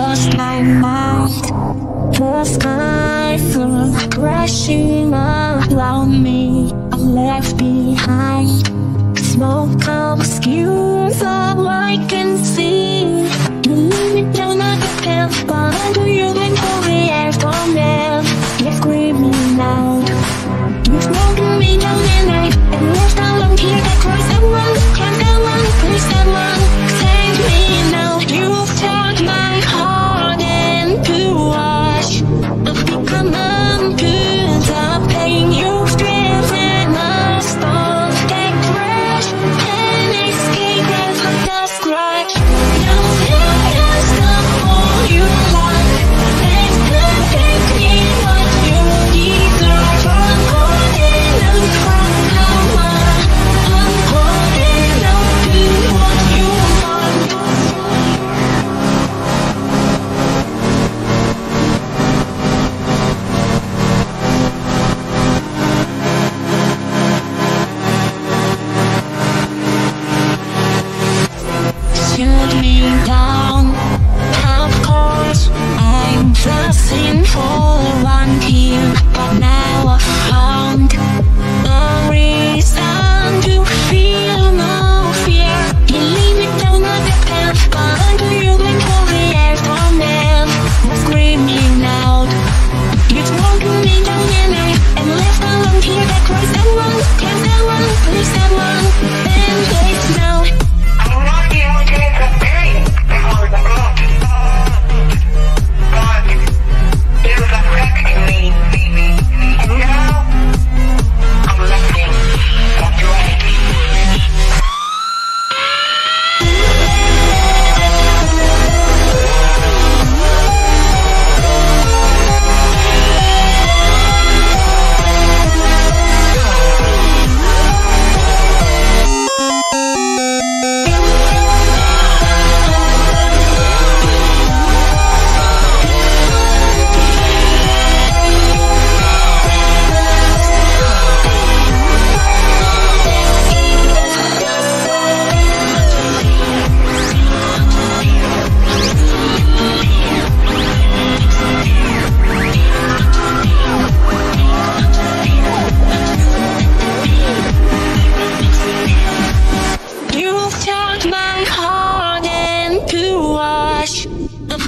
lost my mind. The sky flew crashing around me. I'm left behind. Smoke obscures all I can see. You leave me down like a pimp, but I do you think I'll react on them? You're screaming out. You've broken me down at night, and left alone here to cry. Someone, cry someone, please someone, save me now. You've torn my heart into ash. I've become numb to the pain you've driven us through.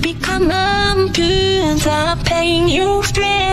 Become numb to the pain you've felt.